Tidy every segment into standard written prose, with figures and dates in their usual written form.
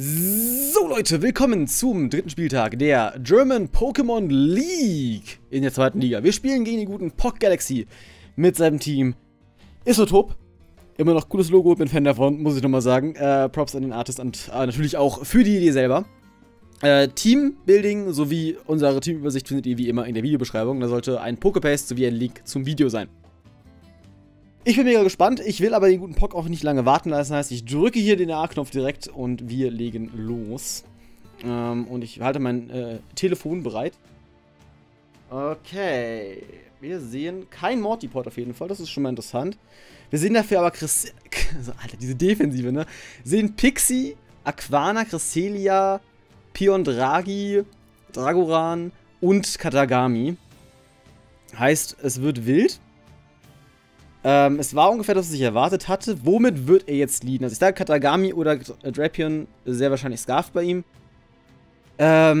So Leute, willkommen zum dritten Spieltag der German Pokémon League in der zweiten Liga. Wir spielen gegen den guten PokGalaxy mit seinem Team Issotop. Immer noch cooles Logo, bin Fan davon, muss ich nochmal sagen. Props an den Artist und natürlich auch für die Idee selber. Teambuilding sowie unsere Teamübersicht findet ihr wie immer in der Videobeschreibung. Da sollte ein Poké-Paste sowie ein Link zum Video sein. Ich bin mega gespannt, ich will aber den guten Pok auch nicht lange warten lassen, heißt, ich drücke hier den A-Knopf direkt und wir legen los. Und ich halte mein Telefon bereit. Okay, wir sehen kein Mortipod auf jeden Fall, das ist schon mal interessant. Wir sehen dafür aber Alter, diese Defensive, ne? Sehen Pixie, Aquana, Cresselia, Piondragi, Dragoran und Katagami. Heißt, es wird wild. Es war ungefähr das, was ich erwartet hatte. Womit wird er jetzt leaden? Also ich sage Katagami oder Drapion, sehr wahrscheinlich Scarf bei ihm. Wir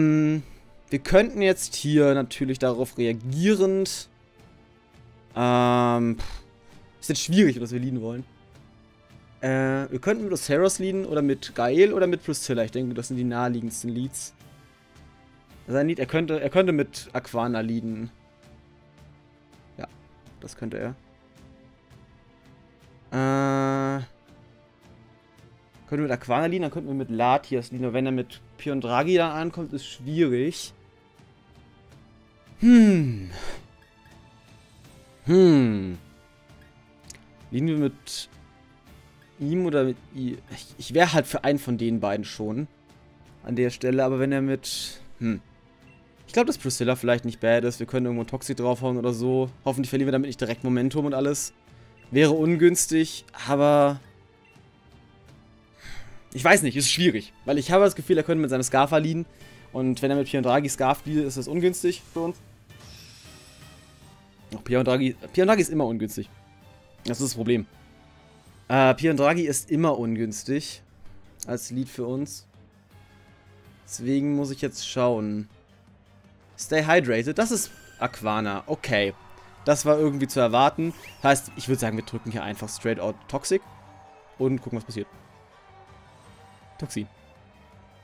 könnten jetzt hier natürlich darauf reagierend... ist jetzt schwierig, was wir leaden wollen. Wir könnten mit Oceros leaden oder mit Gael oder mit Priscilla. Ich denke, das sind die naheliegendsten Leads. Sein Lead, er könnte mit Aquana leaden. Ja, das könnte er. Könnten wir mit Aquana liegen, dann könnten wir mit Latias liegen. Aber wenn er mit Piondragi dann ankommt, ist schwierig. Liegen wir mit ihm oder mit ihr? Ich wäre halt für einen von den beiden schon. An der Stelle, aber wenn er mit... Ich glaube, dass Priscilla vielleicht nicht bad ist. Wir können irgendwo einen Toxic draufhauen oder so. Hoffentlich verlieren wir damit nicht direkt Momentum und alles. Wäre ungünstig, aber... Ich weiß nicht, ist schwierig. Weil ich habe das Gefühl, er könnte mit seinem Scarf leaden. Und wenn er mit Piondragi Scarf leadet, ist das ungünstig für uns. Auch Piondragi ist immer ungünstig. Das ist das Problem. Piondragi ist immer ungünstig. Als Lead für uns. Deswegen muss ich jetzt schauen. Stay hydrated. Das ist Aquana. Okay. Das war irgendwie zu erwarten. Heißt, ich würde sagen, wir drücken hier einfach straight out Toxic und gucken, was passiert. Toxin.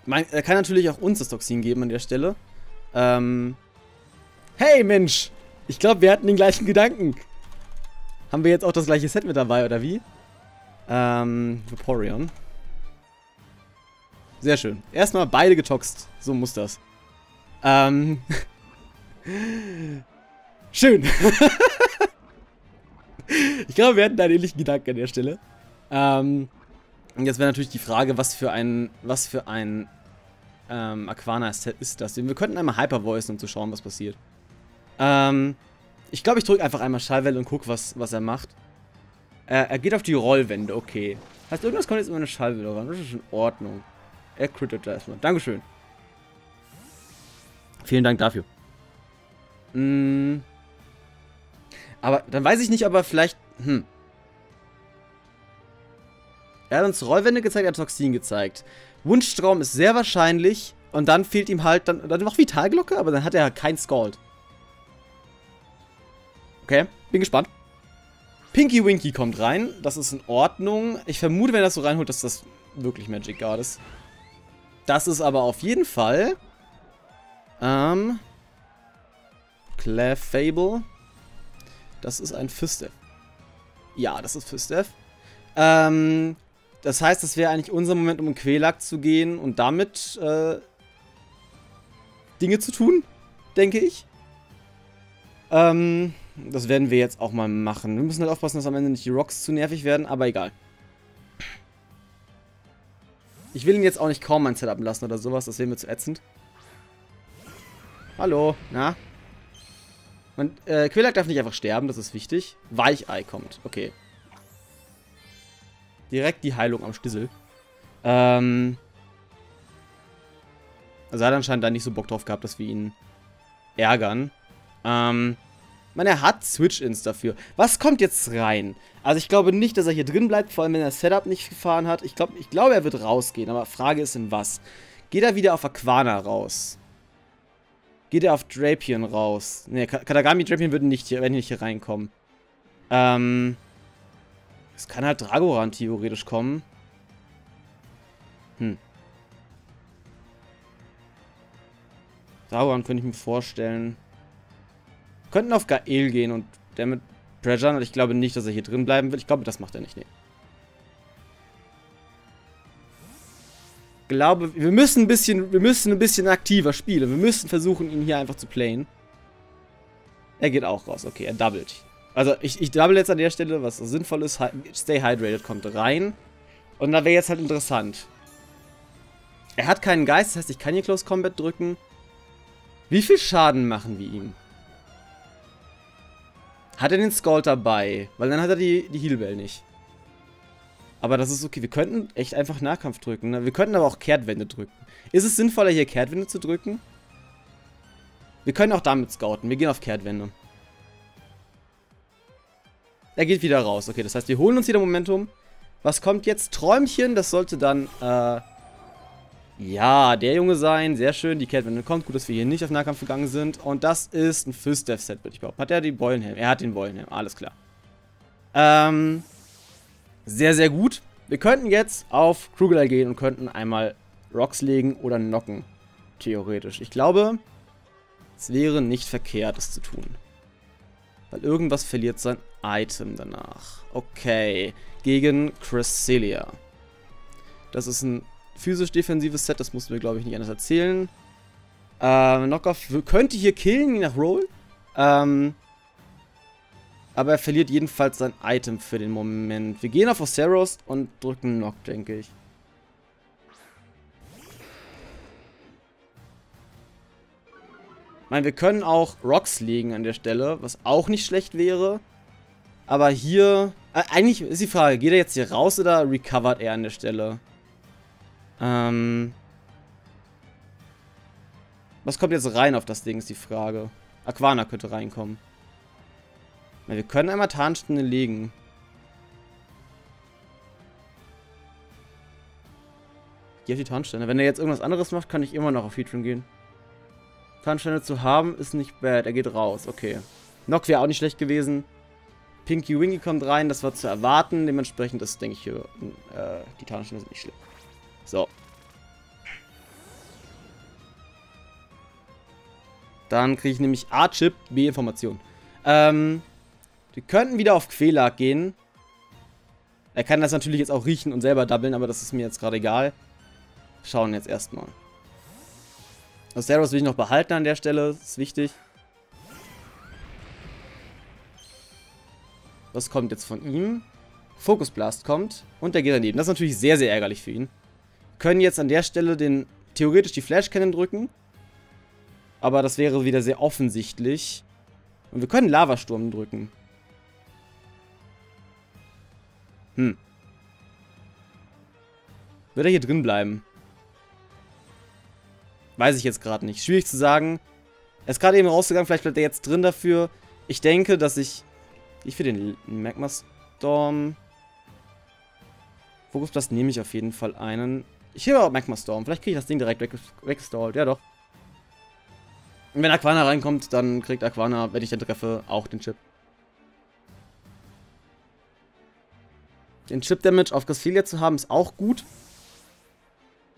Er kann natürlich auch uns das Toxin geben an der Stelle. Hey, Mensch! Ich glaube, wir hatten den gleichen Gedanken. Haben wir jetzt auch das gleiche Set mit dabei, oder wie? Vaporeon. Sehr schön. Erstmal beide getoxt. So muss das. Schön. Ich glaube, wir hatten da einen ähnlichen Gedanken an der Stelle. Jetzt wäre natürlich die Frage, was für ein Aquana-Set ist das? Wir könnten einmal Hyper-Voicen, um zu schauen, was passiert. Ich glaube, ich drücke einfach einmal Schallwelle und gucke, was er macht. Er geht auf die Rollwände, okay. Heißt, irgendwas kommt jetzt immer eine Schallwelle ran. Das ist in Ordnung. Er crittet da erstmal. Dankeschön. Vielen Dank dafür. Aber dann weiß ich nicht, aber vielleicht... Er hat uns Rollwände gezeigt, er hat Toxin gezeigt. Wunschtraum ist sehr wahrscheinlich. Und dann fehlt ihm halt... Dann noch Vitalglocke, aber dann hat er kein Scald. Okay, bin gespannt. Pinky Winky kommt rein. Das ist in Ordnung. Ich vermute, wenn er das so reinholt, dass das wirklich Magic Guard ist. Das ist aber auf jeden Fall... Clefable... Das ist ein Fistef. Ja, das ist Fistef. Das heißt, das wäre eigentlich unser Moment, um in Quelak zu gehen und damit Dinge zu tun, denke ich. Das werden wir jetzt auch mal machen. Wir müssen halt aufpassen, dass am Ende nicht die Rocks zu nervig werden, aber egal. Ich will ihn jetzt auch nicht kaum mein Setup lassen oder sowas, das wäre mir zu ätzend. Hallo, na? Quelak darf nicht einfach sterben, das ist wichtig. Weichei kommt, okay. Direkt die Heilung am Stissel. Also er hat anscheinend da nicht so Bock drauf gehabt, dass wir ihn ärgern. Man, er hat Switch-Ins dafür. Was kommt jetzt rein? Also ich glaube nicht, dass er hier drin bleibt, vor allem wenn er das Setup nicht gefahren hat. Ich glaube, er wird rausgehen, aber Frage ist in was. Geht er wieder auf Aquana raus? Geht er auf Drapion raus? Ne, Katagami, Drapion würden nicht hier, wenn die nicht hier reinkommen. Es kann halt Dragoran theoretisch kommen. Sauron könnte ich mir vorstellen. Wir könnten auf Gael gehen und damit pressuren. Und ich glaube nicht, dass er hier drin bleiben will. Ich glaube, das macht er nicht. Nee. Ich glaube, wir müssen ein bisschen aktiver spielen. Wir müssen versuchen, ihn hier einfach zu playen. Er geht auch raus. Okay, er doublet. Also ich double jetzt an der Stelle, was sinnvoll ist. Stay Hydrated kommt rein. Und da wäre jetzt halt interessant. Er hat keinen Geist, das heißt, ich kann hier Close Combat drücken. Wie viel Schaden machen wir ihm? Hat er den Scald dabei? Weil dann hat er die Healbell nicht. Aber das ist okay. Wir könnten echt einfach Nahkampf drücken. Ne? Wir könnten aber auch Kehrtwende drücken. Ist es sinnvoller, hier Kehrtwende zu drücken? Wir können auch damit scouten. Wir gehen auf Kehrtwende. Er geht wieder raus. Okay, das heißt, wir holen uns wieder Momentum. Was kommt jetzt? Träumchen. Das sollte dann, ja, der Junge sein. Sehr schön. Die Kehrtwende kommt. Gut, dass wir hier nicht auf Nahkampf gegangen sind. Und das ist ein Fist-Death-Set, würde ich behaupten. Hat er den Beulenhelm? Er hat den Beulenhelm. Alles klar. Sehr, sehr gut. Wir könnten jetzt auf Krugel gehen und könnten einmal Rocks legen oder knocken. Theoretisch. Ich glaube, es wäre nicht verkehrt, das zu tun. Weil irgendwas verliert sein Item danach. Okay. Gegen Cresselia. Das ist ein physisch-defensives Set, das mussten wir, glaube ich, nicht anders erzählen. Knockoff könnte hier killen, je nach Roll. Aber er verliert jedenfalls sein Item für den Moment. Wir gehen auf Oseros und drücken Knock, denke ich. Ich meine, wir können auch Rocks legen an der Stelle, was auch nicht schlecht wäre. Aber hier... eigentlich ist die Frage, geht er jetzt hier raus oder recovert er an der Stelle? Was kommt jetzt rein auf das Ding, ist die Frage. Aquana könnte reinkommen. Wir können einmal Tarnstunde legen. Geh auf die Tarnstunde. Wenn er jetzt irgendwas anderes macht, kann ich immer noch auf Featuring gehen. Tarnstunde zu haben, ist nicht bad. Er geht raus. Okay. Nock wäre auch nicht schlecht gewesen. Pinky Winky kommt rein. Das war zu erwarten. Dementsprechend ist, denke ich, hier die Tarnstunde ist nicht schlimm. So. Dann kriege ich nämlich A-Chip, B-Information. Wir könnten wieder auf Quelag gehen. Er kann das natürlich jetzt auch riechen und selber doublen, aber das ist mir jetzt gerade egal. Schauen jetzt erstmal. Oseros will ich noch behalten an der Stelle, das ist wichtig. Was kommt jetzt von ihm? Focus Blast kommt und der geht daneben. Das ist natürlich sehr, sehr ärgerlich für ihn. Wir können jetzt an der Stelle theoretisch die Flash Cannon drücken. Aber das wäre wieder sehr offensichtlich. Und wir können Lavasturm drücken. Wird er hier drin bleiben? Weiß ich jetzt gerade nicht. Schwierig zu sagen. Er ist gerade eben rausgegangen, vielleicht bleibt er jetzt drin dafür. Ich denke, dass ich für den Magma Storm... Fokusblast nehme ich auf jeden Fall einen. Ich hebe auch Magma Storm. Vielleicht kriege ich das Ding direkt weggestalled. Ja doch. Und wenn Aquana reinkommt, dann kriegt Aquana, wenn ich den treffe, auch den Chip. Den Chip-Damage auf Cresselia zu haben, ist auch gut.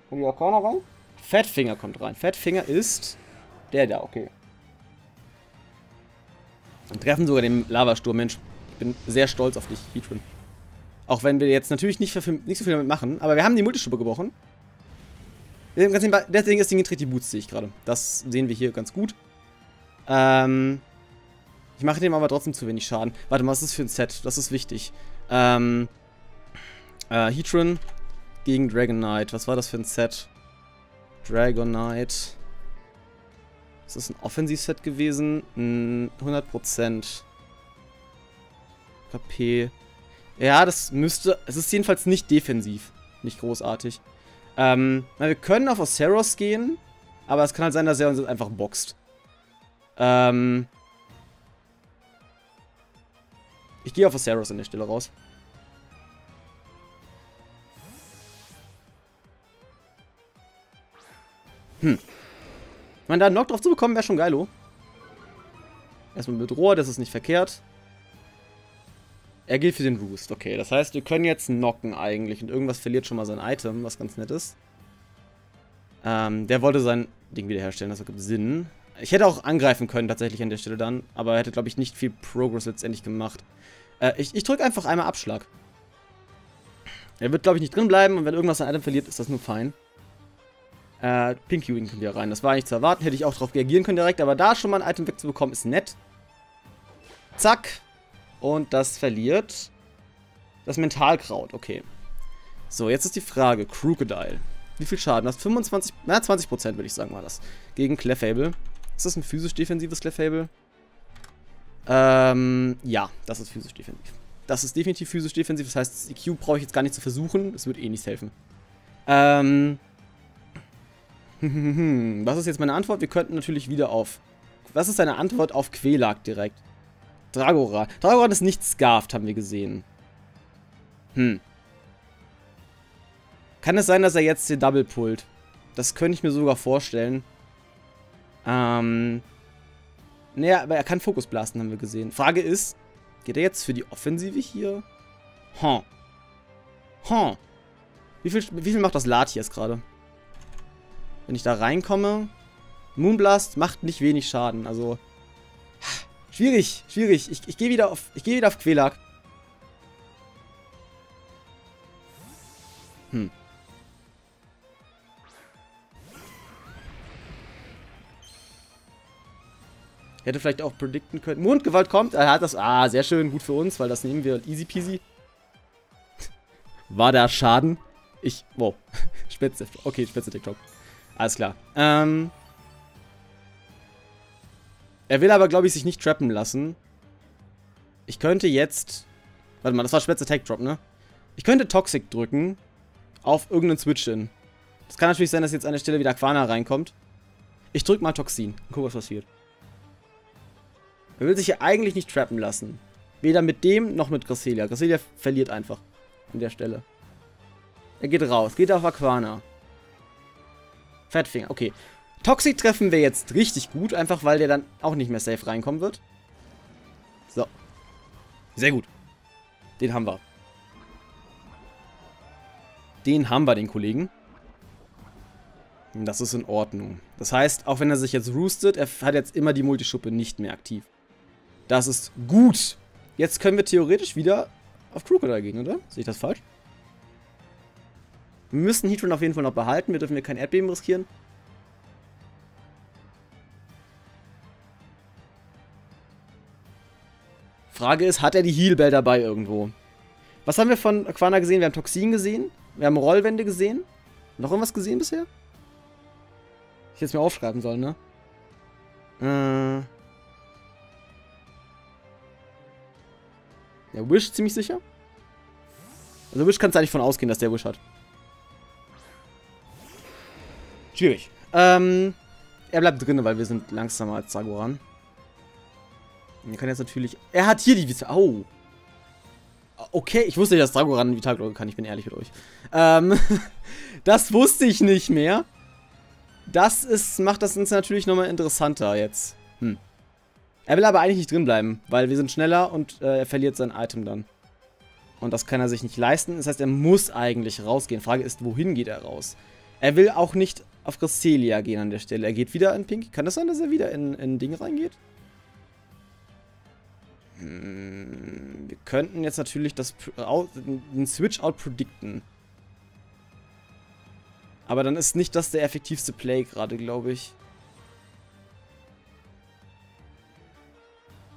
Kommt die Arcana rein? Fatfinger kommt rein. Fatfinger ist der da, okay. Und treffen sogar den Lavasturm. Mensch, ich bin sehr stolz auf dich, Heatran. Auch wenn wir jetzt natürlich nicht so viel damit machen, aber wir haben die Multistuppe gebrochen. Deswegen ist die Tribut, sehe ich gerade. Das sehen wir hier ganz gut. Ich mache dem aber trotzdem zu wenig Schaden. Warte mal, was ist das für ein Set? Das ist wichtig. Heatran gegen Dragonite. Was war das für ein Set? Dragonite. Ist das ein Offensiv-Set gewesen? 100% KP. Ja, das müsste... Es ist jedenfalls nicht defensiv. Nicht großartig. Wir können auf Oseros gehen. Aber es kann halt sein, dass er uns jetzt einfach boxt. Ich gehe auf Oseros an der Stelle raus. Ich meine, da einen Knock drauf zu bekommen, wäre schon geilo. Erstmal mit Rohr, das ist nicht verkehrt. Er geht für den Roost. Okay, das heißt, wir können jetzt knocken eigentlich. Und irgendwas verliert schon mal sein Item, was ganz nett ist. Der wollte sein Ding wiederherstellen, das ergibt Sinn. Ich hätte auch angreifen können tatsächlich an der Stelle dann, aber er hätte, glaube ich, nicht viel Progress letztendlich gemacht. Ich drücke einfach einmal Abschlag. Er wird, glaube ich, nicht drin bleiben und wenn irgendwas an einem verliert, ist das nur fein. Pinky Wing kommt hier rein, das war eigentlich zu erwarten, hätte ich auch darauf reagieren können direkt, aber da schon mal ein Item wegzubekommen ist nett. Zack. Und das verliert das Mentalkraut, okay. So, jetzt ist die Frage, Crocodile. Wie viel Schaden hast du? 25, na 20% würde ich sagen war das. Gegen Clefable. Ist das ein physisch-defensives Clefable? Ja, das ist physisch-defensiv. Das ist definitiv physisch-defensiv, das heißt, EQ brauche ich jetzt gar nicht zu versuchen. Es wird eh nichts helfen. Was ist jetzt meine Antwort? Wir könnten natürlich wieder auf... Was ist deine Antwort auf Quelag direkt? Dragoran. Dragoran ist nicht scarft, haben wir gesehen. Kann es sein, dass er jetzt den Double pullt? Das könnte ich mir sogar vorstellen. Naja, aber er kann Fokus blasten, haben wir gesehen. Frage ist, geht er jetzt für die Offensive hier? Wie viel macht das Latias gerade? Wenn ich da reinkomme... Moonblast macht nicht wenig Schaden, also... Schwierig, schwierig. Ich gehe wieder auf Quelag. Hätte vielleicht auch predikten können. Mondgewalt kommt. Er hat das... Ah, sehr schön. Gut für uns, weil das nehmen wir easy peasy. War da Schaden? Wow. Spitze. Okay, Spitze TikTok. Alles klar. Er will aber, glaube ich, sich nicht trappen lassen. Ich könnte jetzt... Warte mal, das war Schwätz Attack Drop, ne? Ich könnte Toxic drücken auf irgendeinen Switch-In. Das kann natürlich sein, dass jetzt an der Stelle wieder Aquana reinkommt. Ich drück mal Toxin und guck, was passiert. Er will sich ja eigentlich nicht trappen lassen. Weder mit dem, noch mit Gracelia. Gracelia verliert einfach an der Stelle. Er geht raus, geht auf Aquana. Fatfinger, okay. Toxic treffen wir jetzt richtig gut, einfach weil der dann auch nicht mehr safe reinkommen wird. So. Sehr gut. Den haben wir. Den haben wir, den Kollegen. Und das ist in Ordnung. Das heißt, auch wenn er sich jetzt roostet, er hat jetzt immer die Multischuppe nicht mehr aktiv. Das ist gut. Jetzt können wir theoretisch wieder auf Crocodile gehen, oder? Sehe ich das falsch? Wir müssen Heatran auf jeden Fall noch behalten. Wir dürfen hier kein Erdbeben riskieren. Frage ist, hat er die Heal-Bell dabei irgendwo? Was haben wir von Aquana gesehen? Wir haben Toxin gesehen. Wir haben Rollwände gesehen. Noch irgendwas gesehen bisher? Ich hätte es mir aufschreiben sollen, ne? Der Wish ziemlich sicher. Also Wish kannst du eigentlich von ausgehen, dass der Wish hat. Schwierig. Er bleibt drinnen, weil wir sind langsamer als Zagoran. Er kann jetzt natürlich... Er hat hier die Vita... Oh. Okay, ich wusste nicht, dass Dragoran einen Vitalglow kann. Ich bin ehrlich mit euch. Das wusste ich nicht mehr. Das ist... Macht das uns natürlich nochmal interessanter jetzt. Er will aber eigentlich nicht drin bleiben, weil wir sind schneller und er verliert sein Item dann. Und das kann er sich nicht leisten. Das heißt, er muss eigentlich rausgehen. Frage ist, wohin geht er raus? Er will auch nicht auf Gracelia gehen an der Stelle. Er geht wieder in Pinky. Kann das sein, dass er wieder in Ding reingeht? Wir könnten jetzt natürlich den Switch-Out predikten. Aber dann ist nicht das der effektivste Play gerade, glaube ich.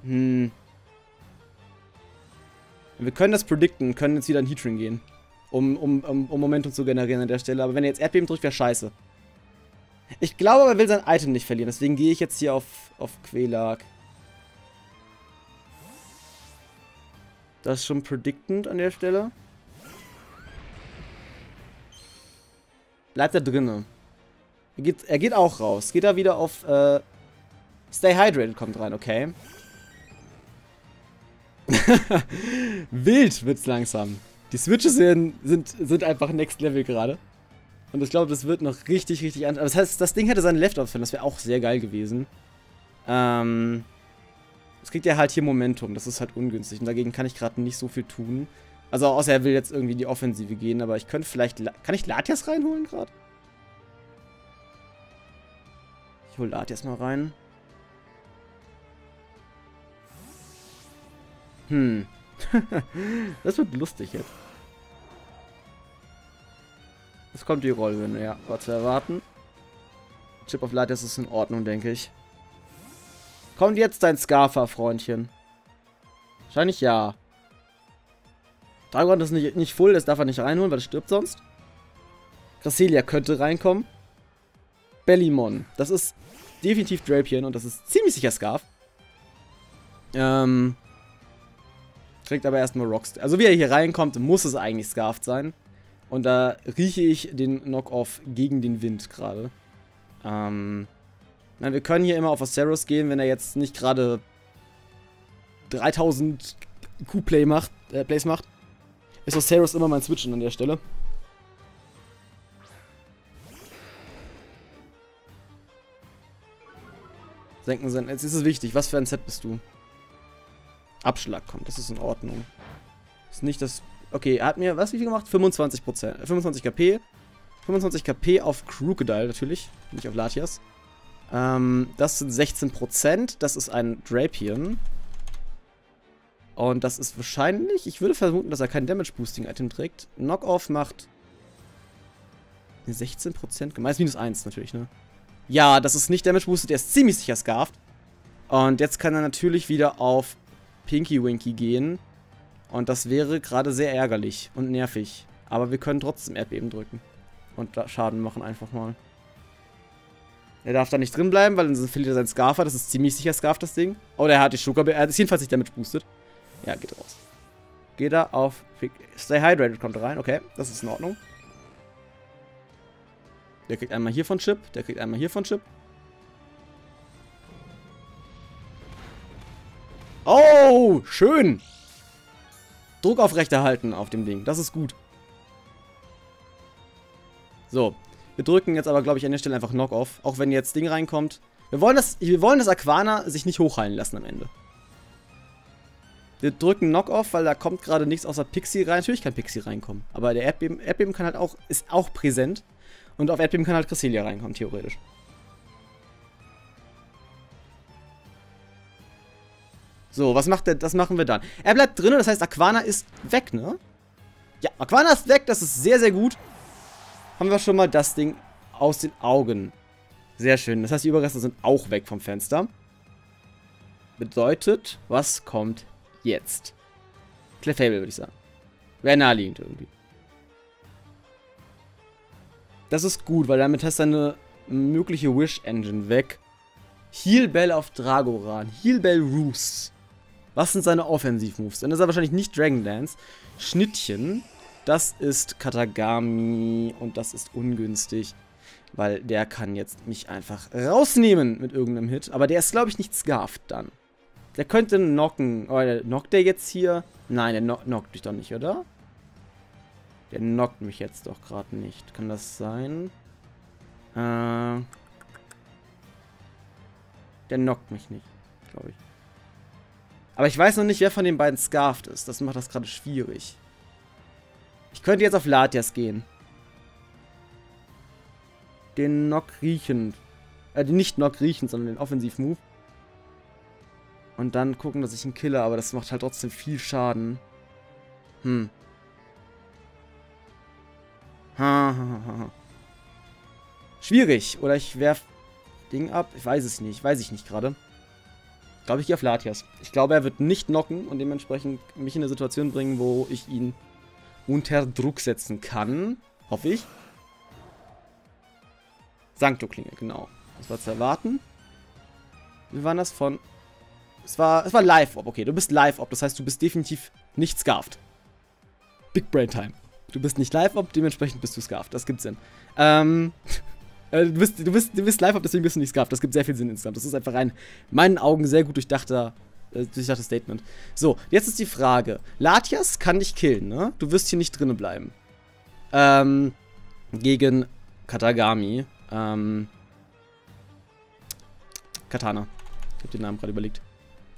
Wir können das predikten, können jetzt wieder in Heatran gehen. Um Momentum zu generieren an der Stelle. Aber wenn er jetzt Erdbeben drückt, wäre scheiße. Ich glaube, er will sein Item nicht verlieren. Deswegen gehe ich jetzt hier auf Quelag. Das ist schon prediktend an der Stelle. Bleibt da drinnen. Er geht auch raus. Geht da wieder auf Stay Hydrated kommt rein, okay. Wild wird's langsam. Die Switches sind einfach Next Level gerade. Und ich glaube, das wird noch richtig, richtig anders. Aber das heißt, das Ding hätte seinen Left-Off-Fan. Das wäre auch sehr geil gewesen. Jetzt kriegt er halt hier Momentum, das ist halt ungünstig und dagegen kann ich gerade nicht so viel tun. Also außer er will jetzt irgendwie in die Offensive gehen, aber ich könnte vielleicht... Kann ich Latias reinholen gerade? Ich hole Art jetzt mal rein. Hm. Das wird lustig jetzt. Jetzt kommt die Rollwinde, ja, war zu erwarten. Chip of Light, das ist in Ordnung, denke ich. Kommt jetzt dein Scarfer, Freundchen. Wahrscheinlich ja. Dragon ist nicht voll, das darf er nicht reinholen, weil es stirbt sonst. Gracilia könnte reinkommen. Bellimon, das ist definitiv Drapion und das ist ziemlich sicher Scarf. Kriegt aber erstmal Rockstar. Also wie er hier reinkommt, muss es eigentlich Scarft sein. Und da rieche ich den Knock-Off gegen den Wind gerade. Nein, wir können hier immer auf Aceros gehen, wenn er jetzt nicht gerade 3000 Q-Plays macht, ist Aceros immer mein Switchen an der Stelle. Senken sind. Jetzt ist es wichtig. Was für ein Set bist du? Abschlag kommt, das ist in Ordnung. Ist nicht das... Okay, er hat mir, was, wie viel gemacht? 25%, 25 KP. 25 KP auf Crocodile natürlich, nicht auf Latias. Das sind 16%, das ist ein Drapion. Und das ist wahrscheinlich, ich würde vermuten, dass er kein Damage-Boosting-Item trägt. Knock-Off macht 16%, gemeint minus 1 natürlich, ne? Ja, das ist nicht Damage-Boosted, er ist ziemlich sicher scarft. Und jetzt kann er natürlich wieder auf Pinky Winky gehen. Und das wäre gerade sehr ärgerlich und nervig. Aber wir können trotzdem Erdbeben drücken. Und Schaden machen einfach mal. Er darf da nicht drin bleiben, weil dann verliert er seinen Scarfer. Das ist ziemlich sicher Scarf, das Ding. Oder er hat die Schokobeere. Er ist jedenfalls nicht Damage boostet. Ja, geht raus. Geht da auf... Stay Hydrated kommt rein. Okay, das ist in Ordnung. Der kriegt einmal hier von Chip. Der kriegt einmal hier von Chip. Oh, schön. Druck aufrechterhalten auf dem Ding. Das ist gut. So, wir drücken jetzt aber, glaube ich, an der Stelle einfach Knock-Off. Auch wenn jetzt Ding reinkommt. Wir wollen, dass Aquana sich nicht hochheilen lassen am Ende. Wir drücken Knock-Off, weil da kommt gerade nichts außer Pixie rein. Natürlich kann Pixie reinkommen. Aber der Erdbeben kann halt auch, ist auch präsent. Und auf Erdbeben kann halt Cresselia reinkommen, theoretisch. So, was macht der? Das machen wir dann. Er bleibt drin, das heißt, Aquana ist weg, ne? Ja, Aquana ist weg, das ist sehr, sehr gut. Haben wir schon mal das Ding aus den Augen. Sehr schön. Das heißt, die Überreste sind auch weg vom Fenster. Bedeutet, was kommt jetzt? Clefable, würde ich sagen. Wäre naheliegend irgendwie. Das ist gut, weil damit hast du eine mögliche Wish-Engine weg. Heal Bell auf Dragoran. Heal Bell Roost. Was sind seine Offensiv-Moves? Dann ist er wahrscheinlich nicht Dragon Dance. Schnittchen. Das ist Katagami und das ist ungünstig, weil der kann jetzt mich einfach rausnehmen mit irgendeinem Hit. Aber der ist, glaube ich, nicht scarft dann. Der könnte knocken. Oh, der knockt der jetzt hier? Nein, der knockt mich doch nicht, oder? Der knockt mich jetzt doch gerade nicht. Kann das sein? Der knockt mich nicht, glaube ich. Aber ich weiß noch nicht, wer von den beiden scarft ist. Das macht das gerade schwierig. Ich könnte jetzt auf Latias gehen. Den Knock riechend. Den nicht Knock riechend, sondern den Offensiv-Move. Und dann gucken, dass ich ihn kille, aber das macht halt trotzdem viel Schaden. Hm. Schwierig. Oder ich werf Ding ab. Ich weiß es nicht. Weiß ich nicht gerade. Ich glaube, ich gehe auf Latias. Ich glaube, er wird nicht knocken und dementsprechend mich in eine Situation bringen, wo ich ihn unter Druck setzen kann. Hoffe ich. Sancto-Klinge, genau. Das war zu erwarten. Wie war das von... Es war Live-Op. Okay, du bist Live-Op. Das heißt, du bist definitiv nicht scarft. Big Brain Time. Du bist nicht Live-Op, dementsprechend bist du scarft. Das gibt Sinn. Du bist Live-Op, deswegen bist du nicht scarft. Das gibt sehr viel Sinn insgesamt. Das ist einfach ein, in meinen Augen, sehr gut durchdachtes Statement. So, jetzt ist die Frage. Latias kann dich killen, ne? Du wirst hier nicht drinnen bleiben. Gegen Katagami. Katana. Ich hab den Namen gerade überlegt.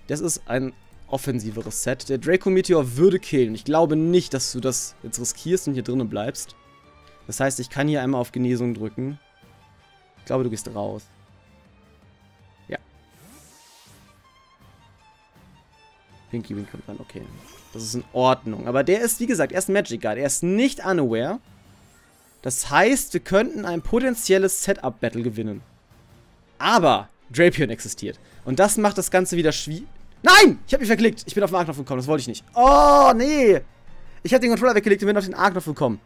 Das ist ein offensiveres Set. Der Draco Meteor würde killen. Ich glaube nicht, dass du das jetzt riskierst und hier drinnen bleibst. Das heißt, ich kann hier einmal auf Genesung drücken. Ich glaube, du gehst raus. Pinky Wing kommt rein, okay. Das ist in Ordnung. Aber der ist, wie gesagt, er ist ein Magic Guard. Er ist nicht unaware. Das heißt, wir könnten ein potenzielles Setup-Battle gewinnen. Aber Drapion existiert. Und das macht das Ganze wieder schwierig. Nein! Ich habe mich verklickt. Ich bin auf den A-Knopf gekommen. Das wollte ich nicht. Oh, nee. Ich habe den Controller weggelegt und bin auf den A-Knopf gekommen.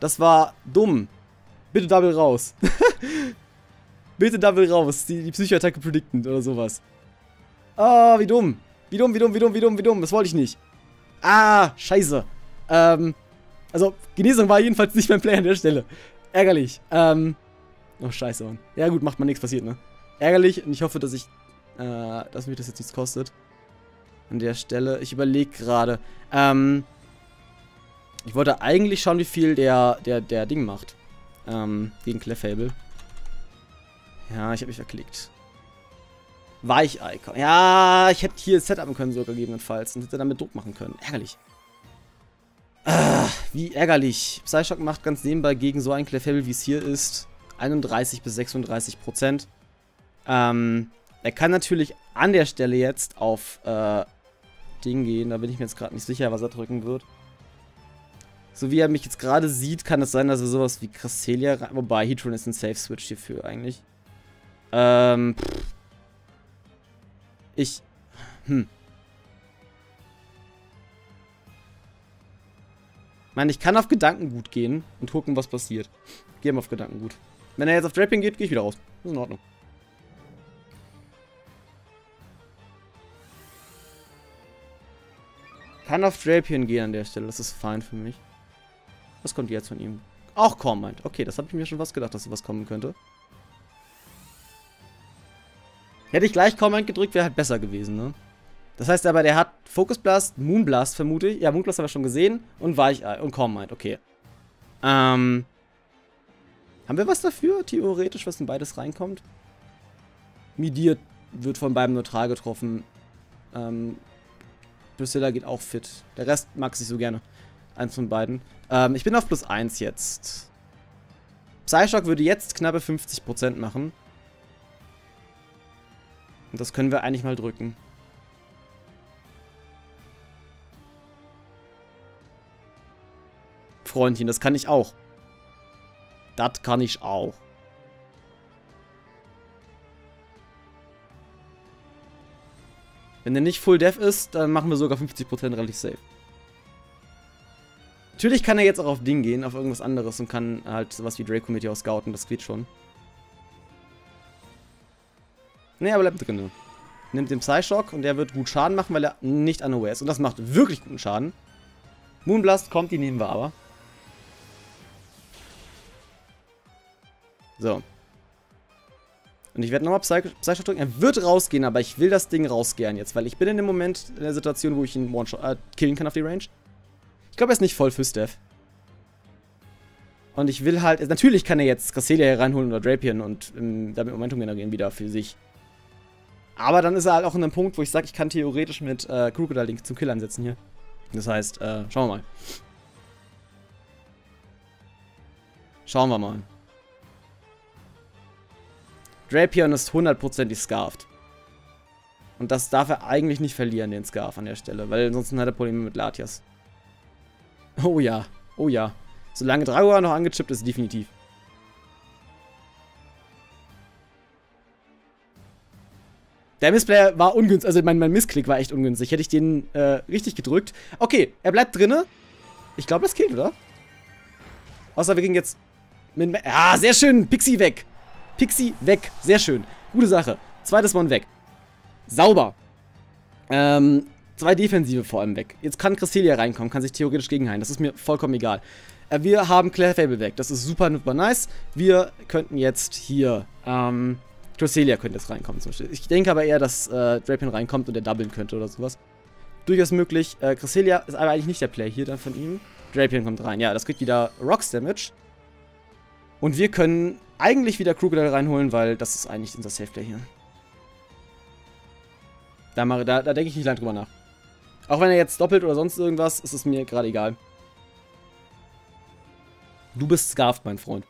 Das war dumm. Bitte Double raus. Bitte Double raus. Die Psycho-Attacke predictend oder sowas. Oh, wie dumm. Wie dumm, wie dumm, wie dumm, wie dumm, wie dumm. Das wollte ich nicht. Ah, scheiße. Also, Genesung war jedenfalls nicht mein Play an der Stelle. Ärgerlich. Oh, scheiße, Mann. Ja gut, macht mal nichts, passiert, ne? Ärgerlich und ich hoffe, dass ich... dass mich das jetzt nichts kostet. An der Stelle. Ich überlege gerade. Ich wollte eigentlich schauen, wie viel der Ding macht. Gegen Clefable. Ja, ich habe mich verklickt. Weichei. Ja, ich hätte hier Setup können sogar gegebenenfalls. Und hätte damit Druck machen können. Ärgerlich. Wie ärgerlich. Psyshock macht ganz nebenbei gegen so ein Clefable, wie es hier ist, 31 bis 36%. Er kann natürlich an der Stelle jetzt auf Ding gehen. Da bin ich mir jetzt gerade nicht sicher, was er drücken wird. So wie er mich jetzt gerade sieht, kann es sein, dass er sowas wie Cresselia rein... Wobei, Heatran ist ein Safe-Switch hierfür eigentlich. Ich meine, ich kann auf Gedankengut gehen und gucken, was passiert. Gehen wir auf Gedankengut. Wenn er jetzt auf Drapion geht, gehe ich wieder raus. Ist in Ordnung. Kann auf Drapion gehen an der Stelle. Das ist fein für mich. Was kommt jetzt von ihm? Auch Cormorant. Okay, das habe ich mir schon was gedacht, dass sowas kommen könnte. Hätte ich gleich Cormorant gedrückt, wäre halt besser gewesen, ne? Das heißt aber, der hat Focus Blast, Moonblast vermute ich. Ja, Moonblast haben wir schon gesehen. Und Weichei und Cormorant, okay. Haben wir was dafür, theoretisch, was in beides reinkommt? Midir wird von beiden neutral getroffen. Priscilla geht auch fit. Der Rest mag sich so gerne. Eins von beiden. Ich bin auf plus 1 jetzt. Psyshock würde jetzt knappe 50% machen. Und das können wir eigentlich mal drücken. Freundchen, das kann ich auch. Das kann ich auch. Wenn der nicht Full Death ist, dann machen wir sogar 50% relativ safe. Natürlich kann er jetzt auch auf Ding gehen, auf irgendwas anderes und kann halt sowas wie Draco Meteor scouten, das geht schon. Ne, aber bleibt drin. Nimmt den Psyshock und der wird gut Schaden machen, weil er nicht unaware ist. Und das macht wirklich guten Schaden. Moonblast kommt, die nehmen wir aber. So. Und ich werde nochmal Psycho drücken. Er wird rausgehen, aber ich will das Ding rausgehen jetzt, weil ich bin in dem Moment in der Situation, wo ich ihn One-Shot killen kann auf die Range. Ich glaube, er ist nicht voll für Steph. Und ich will halt... Natürlich kann er jetzt Cresselia hier reinholen oder Drapion und damit Momentum generieren wieder für sich. Aber dann ist er halt auch in einem Punkt, wo ich sage, ich kann theoretisch mit Crocodile Link zum Kill ansetzen hier. Das heißt, schauen wir mal. Schauen wir mal. Drapion ist hundertprozentig scarft. Und das darf er eigentlich nicht verlieren, den Scarf an der Stelle, weil ansonsten hat er Probleme mit Latias. Oh ja, oh ja. Solange Dragora noch angechippt ist, definitiv. Der Missplay war ungünstig, also mein Missklick war echt ungünstig. Hätte ich den richtig gedrückt. Okay, er bleibt drinne. Ich glaube, das killt, oder? Außer wir gehen jetzt mit... Ah, sehr schön, Pixie weg. Pixie weg, sehr schön. Gute Sache. Zweites Mon weg. Sauber. Zwei Defensive vor allem weg. Jetzt kann Cresselia reinkommen, kann sich theoretisch gegenheilen. Das ist mir vollkommen egal. Wir haben Clefable weg. Das ist super, super nice. Wir könnten jetzt hier... Cresselia könnte jetzt reinkommen zum Beispiel. Ich denke aber eher, dass Drapion reinkommt und er doublen könnte oder sowas. Durchaus möglich. Cresselia ist aber eigentlich nicht der Play hier dann von ihm. Drapion kommt rein. Ja, das kriegt wieder Rocks Damage. Und wir können eigentlich wieder Crocodile reinholen, weil das ist eigentlich unser Safe Play hier. Da denke ich nicht lange drüber nach. Auch wenn er jetzt doppelt oder sonst irgendwas, ist es mir gerade egal. Du bist scarft, mein Freund.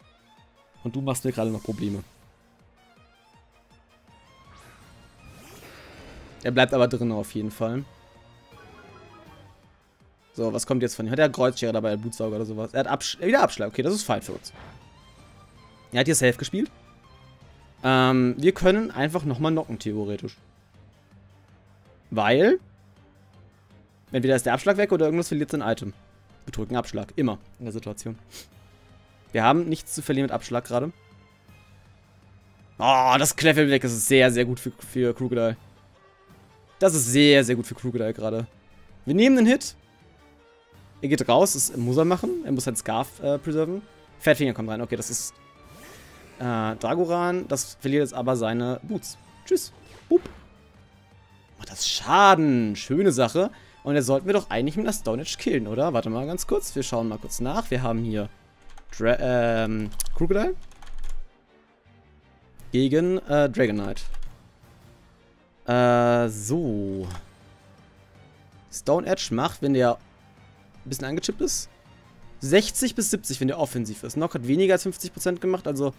Und du machst mir gerade noch Probleme. Er bleibt aber drin auf jeden Fall. So, was kommt jetzt von ihm? Hat er Kreuzschere dabei, einen Blutsauger oder sowas? Er hat wieder Abschlag. Okay, das ist fein für uns. Er hat hier Safe gespielt. Wir können einfach nochmal knocken, theoretisch. Weil entweder ist der Abschlag weg oder irgendwas verliert sein Item. Wir drücken Abschlag. Immer in der Situation. Wir haben nichts zu verlieren mit Abschlag gerade. Oh, das Kleffel weg. Das ist sehr, sehr gut für Crocodile. Das ist sehr, sehr gut für Crocodile gerade. Wir nehmen den Hit. Er geht raus. Das muss er machen. Er muss sein Scarf preserven. Fatfinger kommt rein. Okay, das ist Dragoran. Das verliert jetzt aber seine Boots. Tschüss. Boop. Macht das Schaden. Schöne Sache. Und jetzt sollten wir doch eigentlich mit Astonage killen, oder? Warte mal ganz kurz. Wir schauen mal kurz nach. Wir haben hier Crocodile gegen Dragonite. So. Stone Edge macht, wenn der ein bisschen angechippt ist, 60 bis 70, wenn der offensiv ist. Nock hat weniger als 50% gemacht, also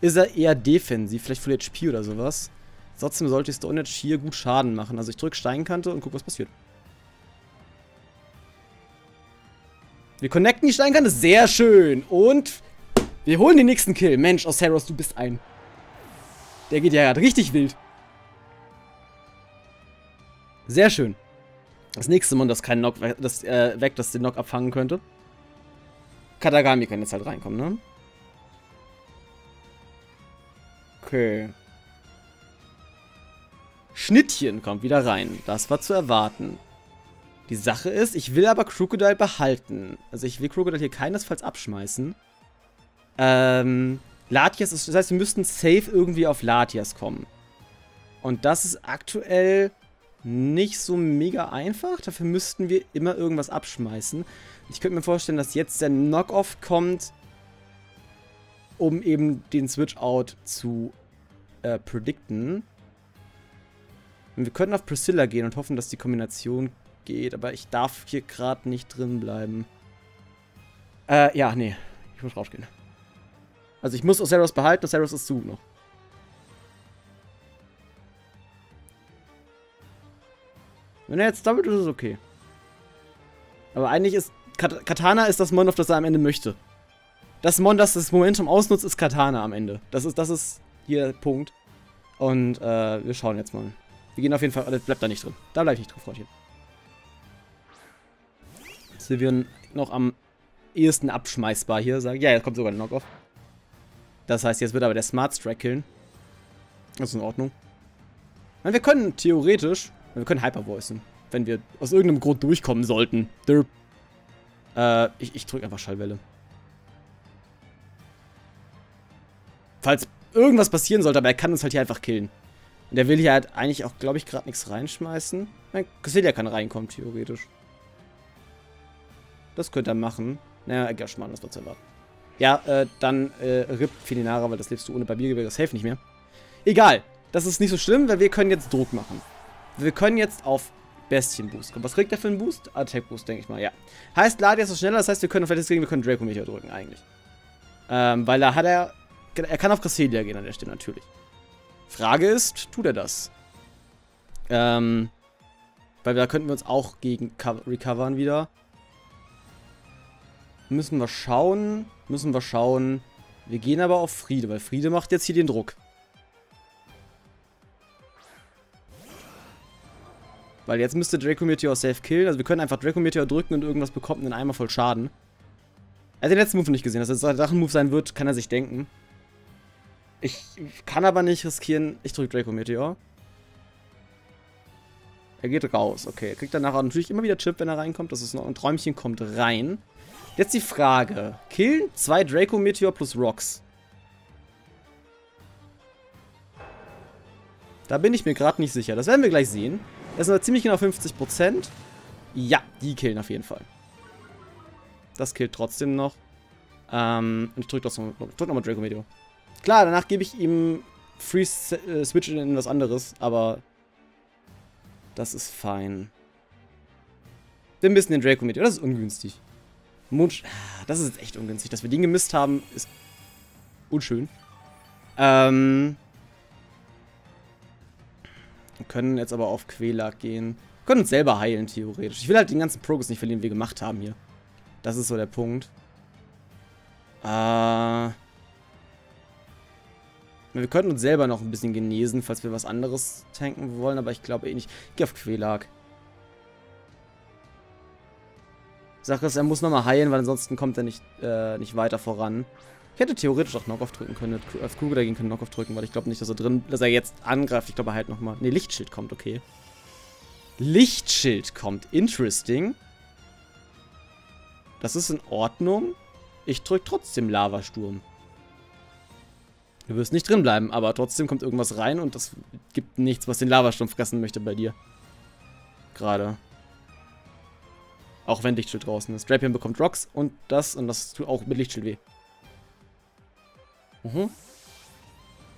ist er eher defensiv, vielleicht Full HP oder sowas. Trotzdem sollte Stone Edge hier gut Schaden machen. Also ich drücke Steinkante und gucke, was passiert. Wir connecten die Steinkante, sehr schön. Und wir holen den nächsten Kill. Mensch, Oseros, du bist ein... Der geht ja gerade richtig wild. Sehr schön. Das nächste Mal, das kein Knock weg, das den Knock abfangen könnte. Katagami kann jetzt halt reinkommen, ne? Okay. Schnittchen kommt wieder rein. Das war zu erwarten. Die Sache ist, ich will aber Crocodile behalten. Also ich will Crocodile hier keinesfalls abschmeißen. Latias ist... Das heißt, wir müssten safe irgendwie auf Latias kommen. Und das ist aktuell nicht so mega einfach. Dafür müssten wir immer irgendwas abschmeißen. Ich könnte mir vorstellen, dass jetzt der Knock-Off kommt, um eben den Switch-Out zu predikten. Und wir könnten auf Priscilla gehen und hoffen, dass die Kombination... geht, aber ich darf hier gerade nicht drin bleiben. Ja, nee. Ich muss rausgehen. Also ich muss Oseros behalten, Oseros ist zu gut noch. Wenn er jetzt doppelt ist, ist es okay. Aber eigentlich ist... Katana ist das Mon, auf das er am Ende möchte. Das Mon, das das Momentum ausnutzt, ist Katana am Ende. Das ist hier der Punkt. Und wir schauen jetzt mal. Wir gehen auf jeden Fall... Bleibt da nicht drin. Da bleibe ich nicht drin, Freundchen. Wir noch am ehesten abschmeißbar hier sagen. Ja, jetzt kommt sogar der Knock-Off. Das heißt, jetzt wird aber der Smart Strike killen. Das ist in Ordnung. Und wir können theoretisch, wir können Hyper-Voicen, wenn wir aus irgendeinem Grund durchkommen sollten. Ich drücke einfach Schallwelle. Falls irgendwas passieren sollte, aber er kann uns halt hier einfach killen. Und der will hier halt eigentlich auch, glaube ich, gerade nichts reinschmeißen. Nein, Cassilia kann reinkommen, theoretisch. Das könnte er machen. Naja, egal, Schmarrn, das war zu erwarten. Ja, dann RIP Felinara, weil das lebst du ohne Barbiergewehr, das hilft nicht mehr. Egal, das ist nicht so schlimm, weil wir können jetzt Druck machen. Wir können jetzt auf Bestien Boost kommen. Was kriegt er für einen Boost? Attack Boost, denke ich mal, ja. Heißt, Latias ist schneller, das heißt, wir können auf deswegen, wir können Draco Meteor drücken, eigentlich. Weil da hat er... Er kann auf Cresselia gehen an der Stelle, natürlich. Frage ist, tut er das? Weil da könnten wir uns auch gegen recovern wieder. Müssen wir schauen. Müssen wir schauen. Wir gehen aber auf Friede, weil Friede macht jetzt hier den Druck. Weil jetzt müsste Draco Meteor safe killen. Also wir können einfach Draco Meteor drücken und irgendwas bekommt in einmal voll Schaden. Er hat den letzten Move nicht gesehen. Dass er das Drachenmove sein wird, kann er sich denken. Ich kann aber nicht riskieren. Ich drücke Draco Meteor. Er geht raus. Okay, er kriegt danach auch natürlich immer wieder Chip, wenn er reinkommt. Das ist noch ein Träumchen, kommt rein. Jetzt die Frage. Killen 2 Draco Meteor plus Rocks. Da bin ich mir gerade nicht sicher. Das werden wir gleich sehen. Das sind ziemlich genau 50%. Ja, die killen auf jeden Fall. Das killt trotzdem noch. Und ich drücke nochmal Draco Meteor. Klar, danach gebe ich ihm Free Switch in was anderes, aber das ist fein. Wir müssen den Draco Meteor. Das ist ungünstig. Das ist echt ungünstig. Dass wir den gemisst haben, ist unschön. Wir können jetzt aber auf Quelag gehen. können uns selber heilen, theoretisch. Ich will halt den ganzen Progress nicht verlieren, den wir gemacht haben hier. Das ist so der Punkt. Wir könnten uns selber noch ein bisschen genesen, falls wir was anderes tanken wollen, aber ich glaube eh nicht. Ich gehe auf Quelag. Sache ist, er muss nochmal heilen, weil ansonsten kommt er nicht weiter voran. Ich hätte theoretisch auch Knockoff drücken können, auf Kugel dagegen können Knockoff drücken, weil ich glaube nicht, dass er jetzt angreift. Ich glaube, er halt nochmal. Ne, Lichtschild kommt, okay. Lichtschild kommt, interesting. Das ist in Ordnung. Ich drücke trotzdem Lavasturm. Du wirst nicht drin bleiben, aber trotzdem kommt irgendwas rein und das gibt nichts, was den Lavasturm fressen möchte bei dir. Gerade. Auch wenn Lichtschild draußen ist. Drapion bekommt Rocks und das tut auch mit Lichtschild weh.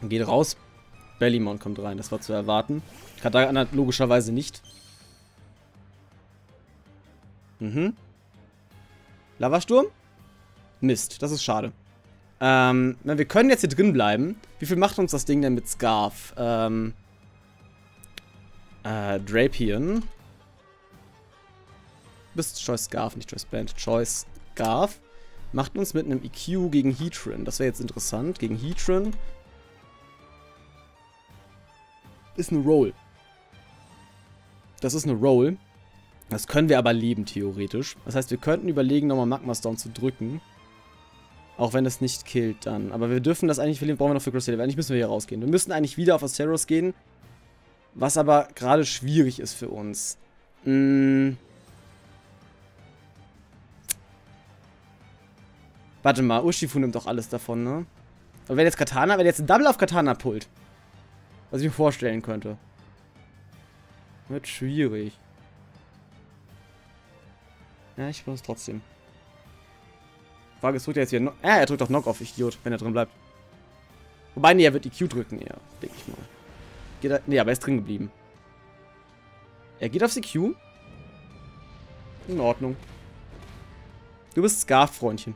Geht raus. Bellymount kommt rein, das war zu erwarten. Kadagna logischerweise nicht. Lavasturm? Mist, das ist schade. Wir können jetzt hier drin bleiben. Wie viel macht uns das Ding denn mit Scarf? Drapion. Bist Choice Scarf, nicht Choice Band. Choice Scarf. Macht uns mit einem EQ gegen Heatran. Das wäre jetzt interessant. Gegen Heatran. Ist eine Roll. Das ist eine Roll. Das können wir aber leben, theoretisch. Das heißt, wir könnten überlegen, nochmal Magmastorm zu drücken. Auch wenn das nicht killt dann. Aber wir dürfen das eigentlich verlieren. Brauchen wir noch für Crusader. Eigentlich müssen wir hier rausgehen. Wir müssten eigentlich wieder auf Asteros gehen. Was aber gerade schwierig ist für uns. Warte mal, Urshifu nimmt doch alles davon, ne? Und wenn jetzt Katana, wenn jetzt ein Double auf Katana pullt. Was ich mir vorstellen könnte. Wird schwierig. Ja, ich brauche es trotzdem. Frage ist, drückt er jetzt hier... er drückt doch Knockoff, Idiot, wenn er drin bleibt. Wobei, nee, er wird EQ drücken, ja, denke ich mal. Geht er, nee, aber er ist drin geblieben. Er geht auf CQ. In Ordnung. Du bist Scarf, Freundchen.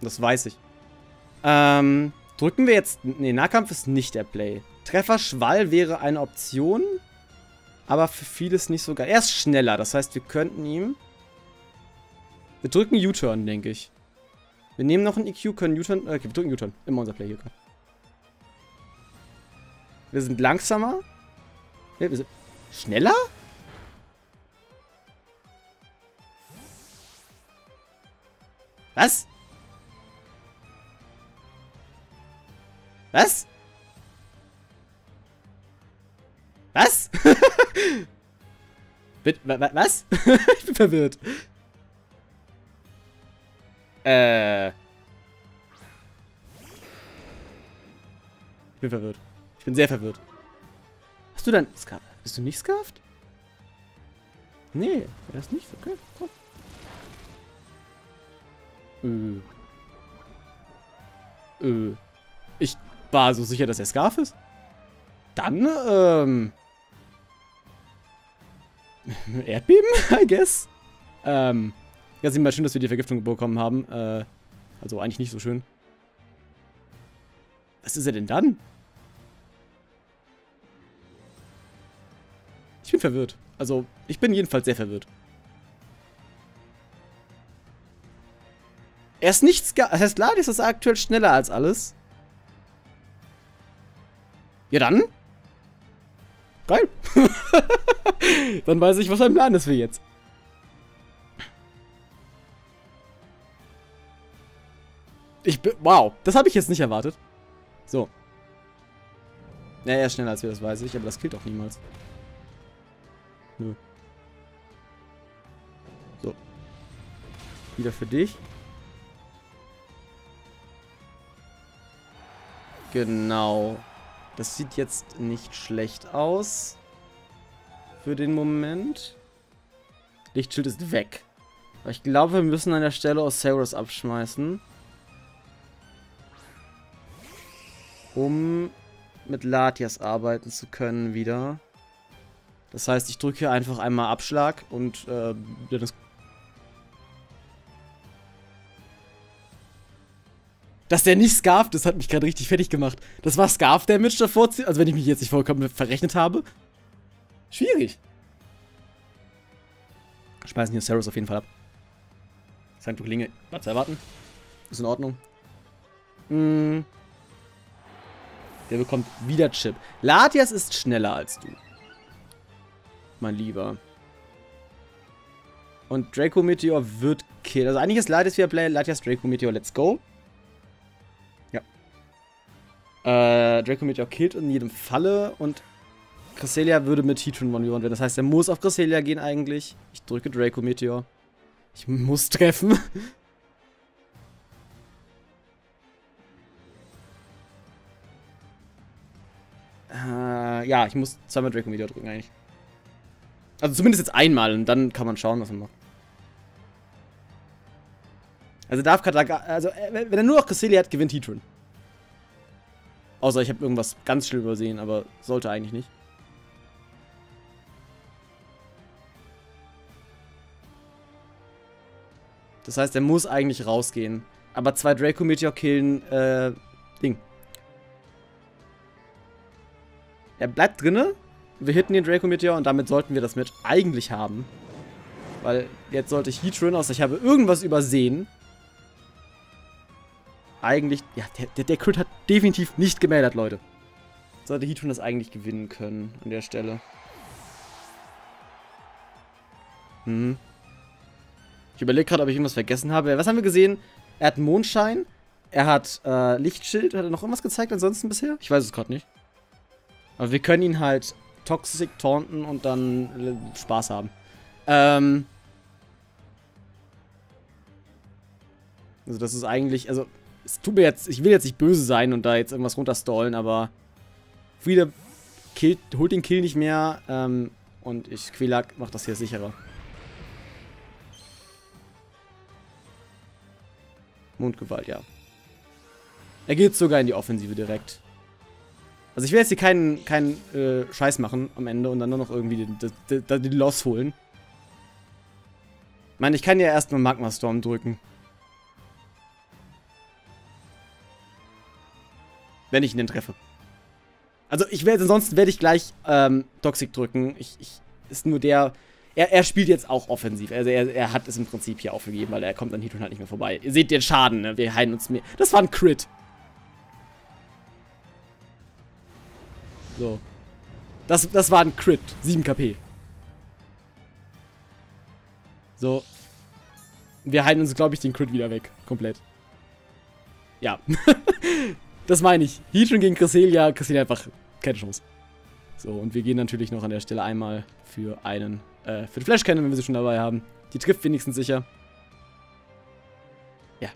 Das weiß ich. Drücken wir jetzt... Nee, Nahkampf ist nicht der Play. Trefferschwall wäre eine Option. Aber für vieles nicht so geil. Er ist schneller, das heißt, wir könnten ihm... Wir drücken U-Turn, denke ich. Wir nehmen noch einen EQ, können U-Turn... Okay, wir drücken U-Turn. Immer unser Play hier. Wir sind langsamer. Nee, wir sind... Schneller? Was? Was? Was? Was? Ich bin verwirrt. Ich bin verwirrt. Ich bin sehr verwirrt. Hast du dann... Bist du nicht scarft? Nee, er ist nicht. Okay, komm. Ich war so sicher, dass er Scarf ist. Dann, Erdbeben, I guess. Ja, sehen wir mal schön, dass wir die Vergiftung bekommen haben. Also eigentlich nicht so schön. Was ist er denn dann? Ich bin verwirrt. Also, ich bin jedenfalls sehr verwirrt. Er ist nicht Scarf. Das heißt, Ladius ist aktuell schneller als alles. Ja, dann? Geil. Dann weiß ich, was mein Plan ist für jetzt. Wow, das habe ich jetzt nicht erwartet. So. Naja, er ist schneller als wir, das weiß ich, aber das killt auch niemals. Nö. So. Wieder für dich. Genau. Das sieht jetzt nicht schlecht aus. Für den Moment. Lichtschild ist weg. Aber ich glaube, wir müssen an der Stelle Osiris abschmeißen. Um mit Latias arbeiten zu können wieder. Das heißt, ich drücke hier einfach einmal Abschlag und dann ist... Dass der nicht scarft ist, hat mich gerade richtig fertig gemacht. Das war Scarf-Damage davor, also wenn ich mich jetzt nicht vollkommen verrechnet habe. Schwierig. Schmeißen hier Ceros auf jeden Fall ab. Sanktuklinge war zu erwarten. Ist in Ordnung. Der bekommt wieder Chip. Latias ist schneller als du. Mein Lieber. Und Draco Meteor wird killt. Also eigentlich ist Latias wieder Play. Latias Draco Meteor, let's go. Ja. Draco Meteor killt in jedem Falle. Und Cresselia würde mit Heatran 1v1 werden. Das heißt, er muss auf Cresselia gehen eigentlich. Ich drücke Draco Meteor. Ich muss treffen. Ja, ich muss zweimal Draco Meteor drücken eigentlich. Also zumindest jetzt einmal und dann kann man schauen, was man macht. Also darf Kataka... Also wenn er nur noch Cresselia hat, gewinnt Heatran. Außer ich habe irgendwas ganz schlimm übersehen, aber sollte eigentlich nicht. Das heißt, er muss eigentlich rausgehen. Aber zwei Draco Meteor killen, Ding. Er bleibt drinne. Wir hitten den Draco Meteor und damit sollten wir das Match eigentlich haben. Weil jetzt sollte ich Heatran aus. Ich habe irgendwas übersehen. Eigentlich... Ja, der Crit hat definitiv nicht gemeldet, Leute. Sollte Heatran das eigentlich gewinnen können an der Stelle. Ich überlege gerade, ob ich irgendwas vergessen habe. Was haben wir gesehen? Er hat einen Mondschein. Er hat Lichtschild. Hat er noch irgendwas gezeigt ansonsten bisher? Ich weiß es gerade nicht. Aber wir können ihn halt Toxic taunten und dann Spaß haben. Also das ist eigentlich... Also es tut mir jetzt... Ich will jetzt nicht böse sein und da jetzt irgendwas runterstallen, aber... Frieda holt den Kill nicht mehr. Und ich, Quelak, macht das hier sicherer. Mondgewalt, ja. Er geht sogar in die Offensive direkt. Also ich will jetzt hier keinen Scheiß machen am Ende und dann nur noch irgendwie den Loss holen. Ich meine, ich kann ja erstmal Magma Storm drücken. Wenn ich ihn denn treffe. Also ich werde, ansonsten werde ich gleich Toxic drücken. Ist nur der... Er spielt jetzt auch offensiv. Also er hat es im Prinzip hier aufgegeben, weil er kommt an Heatran halt nicht mehr vorbei. Ihr seht den Schaden, ne? Wir heilen uns mehr. Das war ein Crit. So. Das war ein Crit. 7 KP. So. Wir heilen uns, glaube ich, den Crit wieder weg. Komplett. Ja. Das meine ich. Heatran gegen Cresselia. Cresselia einfach keine Chance. So, und wir gehen natürlich noch an der Stelle einmal für einen, für die Flash Cannon, wenn wir sie schon dabei haben. Die trifft wenigstens sicher. Ja.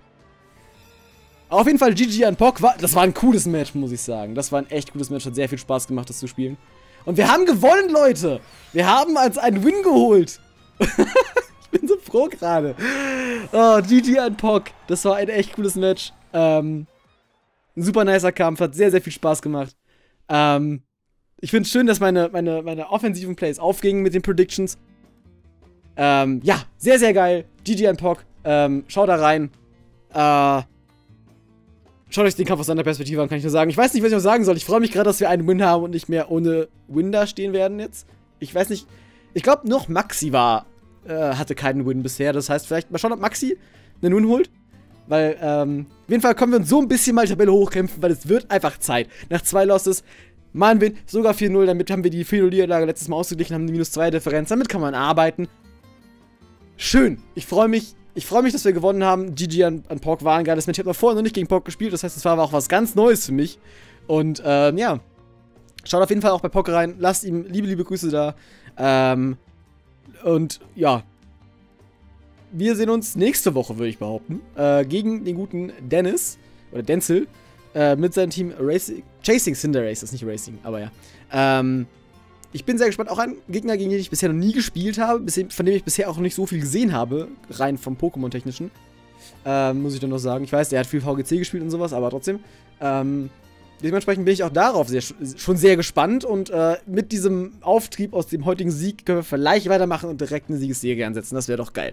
Auf jeden Fall GG an Pok. Das war ein cooles Match, muss ich sagen. Das war ein echt cooles Match. Hat sehr viel Spaß gemacht, das zu spielen. Und wir haben gewonnen, Leute. Wir haben als einen Win geholt. Ich bin so froh gerade. Oh, GG an Pok. Das war ein echt cooles Match. Ein super nicer Kampf. Hat sehr, sehr viel Spaß gemacht. Ich finde es schön, dass meine offensiven Plays aufgingen mit den Predictions. Ja, sehr, sehr geil. GG an Pok. Schaut da rein. Schaut euch den Kampf aus einer Perspektive an, kann ich nur sagen. Ich weiß nicht, was ich noch sagen soll. Ich freue mich gerade, dass wir einen Win haben und nicht mehr ohne Win da stehen werden jetzt. Ich weiß nicht. Ich glaube, noch Maxi hatte keinen Win bisher. Das heißt, vielleicht mal schauen, ob Maxi einen Win holt. Weil, auf jeden Fall können wir uns so ein bisschen mal die Tabelle hochkämpfen, weil es wird einfach Zeit. Nach 2 Losses... Mal ein Win, sogar 4-0, damit haben wir die 4-0-Niederlage letztes Mal ausgeglichen, haben eine -2-Differenz, damit kann man arbeiten. Schön, ich freue mich, dass wir gewonnen haben. GG an Pok war ein geiles Match. Ich habe vorher noch nicht gegen Pok gespielt, das heißt, es war auch was ganz Neues für mich. Und, ja, schaut auf jeden Fall auch bei Pok rein, lasst ihm liebe Grüße da. Und, ja, wir sehen uns nächste Woche, würde ich behaupten, gegen den guten Dennis, oder Denzel. Mit seinem Team Chasing Cinder Race, das ist nicht Racing, aber ja. Ich bin sehr gespannt, auch ein Gegner, gegen den ich bisher noch nie gespielt habe, von dem ich bisher auch noch nicht so viel gesehen habe, rein vom Pokémon-Technischen. Muss ich dann noch sagen. Ich weiß, der hat viel VGC gespielt und sowas, aber trotzdem. Dementsprechend bin ich auch darauf schon sehr gespannt und mit diesem Auftrieb aus dem heutigen Sieg können wir vielleicht weitermachen und direkt eine Siegesserie ansetzen. Das wäre doch geil.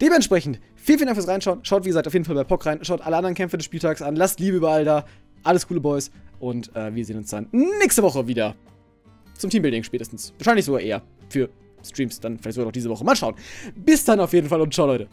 Dementsprechend, vielen Dank fürs Reinschauen. Schaut, wie gesagt, auf jeden Fall bei Pok rein. Schaut alle anderen Kämpfe des Spieltags an. Lasst Liebe überall da. Alles coole Boys. Und wir sehen uns dann nächste Woche wieder. Zum Teambuilding spätestens. Wahrscheinlich sogar eher. Für Streams dann vielleicht sogar noch diese Woche. Mal schauen. Bis dann auf jeden Fall und ciao, Leute.